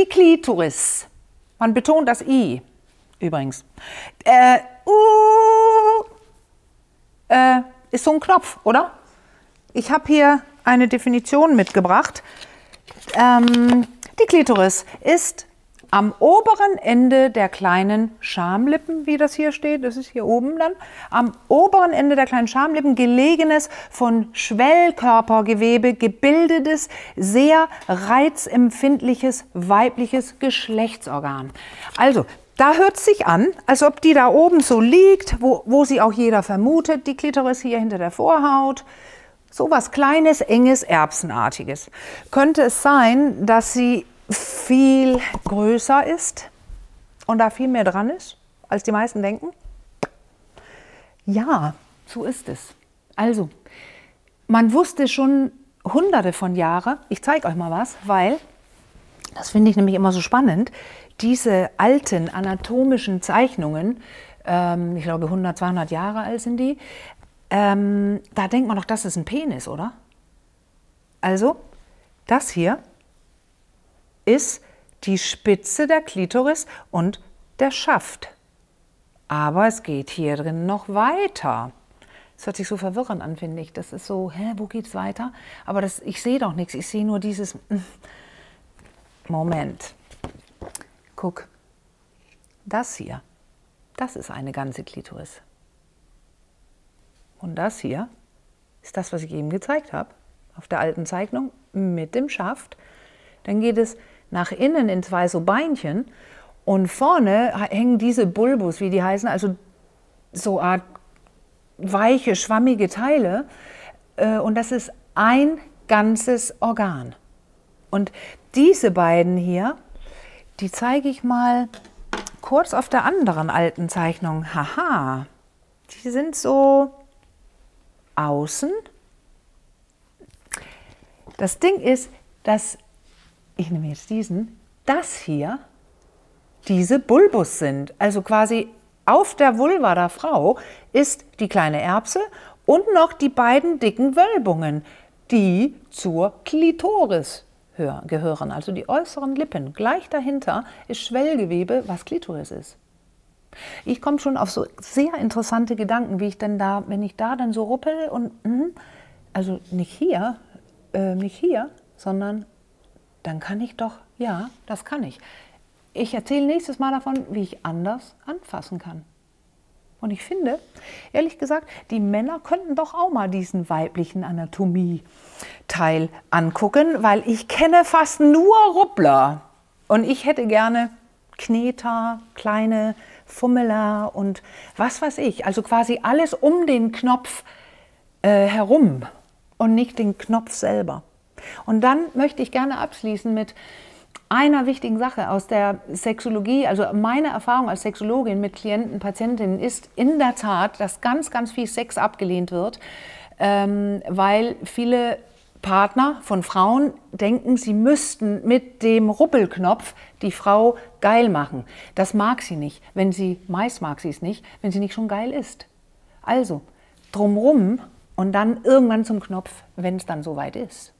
die Klitoris. Man betont das I übrigens. Ist so ein Knopf, oder? Ich habe hier eine Definition mitgebracht. Die Klitoris ist am oberen Ende der kleinen Schamlippen, wie das hier steht, das ist hier oben dann, am oberen Ende der kleinen Schamlippen gelegenes, von Schwellkörpergewebe gebildetes, sehr reizempfindliches weibliches Geschlechtsorgan. Also, da hört es sich an, als ob die da oben so liegt, wo sie auch jeder vermutet, die Klitoris hier hinter der Vorhaut. So was Kleines, Enges, Erbsenartiges. Könnte es sein, dass sie viel größer ist und da viel mehr dran ist, als die meisten denken? Ja, so ist es. Also, man wusste schon hunderte von Jahren, ich zeige euch mal was, weil, das finde ich nämlich immer so spannend, diese alten anatomischen Zeichnungen, ich glaube 100, 200 Jahre alt sind die, da denkt man doch, das ist ein Penis, oder? Also, das hier ist die Spitze der Klitoris und der Schaft. Aber es geht hier drin noch weiter. Das hört sich so verwirrend an, finde ich. Das ist so, hä, wo geht's weiter? Aber das, ich sehe doch nichts, ich sehe nur dieses... Moment. Guck, das hier, das ist eine ganze Klitoris. Und das hier ist das, was ich eben gezeigt habe, auf der alten Zeichnung mit dem Schaft. Dann geht es nach innen in zwei so Beinchen und vorne hängen diese Bulbus, wie die heißen, also so Art weiche, schwammige Teile. Und das ist ein ganzes Organ. Und diese beiden hier, die zeige ich mal kurz auf der anderen alten Zeichnung. Haha, die sind so außen. Das Ding ist, dass... Ich nehme jetzt diesen, das hier, diese Bulbus sind. Also quasi auf der Vulva der Frau ist die kleine Erbse und noch die beiden dicken Wölbungen, die zur Klitoris gehören. Also die äußeren Lippen. Gleich dahinter ist Schwellgewebe, was Klitoris ist. Ich komme schon auf so sehr interessante Gedanken, wie ich denn da, wenn ich da dann so ruppel und, also nicht hier, sondern... Dann kann ich doch, ja, das kann ich. Ich erzähle nächstes Mal davon, wie ich anders anfassen kann. Und ich finde, ehrlich gesagt, die Männer könnten doch auch mal diesen weiblichen Anatomie-Teil angucken, weil ich kenne fast nur Ruppler. Und ich hätte gerne Kneter, kleine Fummeler und was weiß ich. Also quasi alles um den Knopf herum und nicht den Knopf selber. Und dann möchte ich gerne abschließen mit einer wichtigen Sache aus der Sexologie. Also meine Erfahrung als Sexologin mit Klienten, Patientinnen ist in der Tat, dass ganz, ganz viel Sex abgelehnt wird, weil viele Partner von Frauen denken, sie müssten mit dem Ruppelknopf die Frau geil machen. Das mag sie nicht. Wenn sie, meist mag sie es nicht, wenn sie nicht schon geil ist. Also drumrum und dann irgendwann zum Knopf, wenn es dann soweit ist.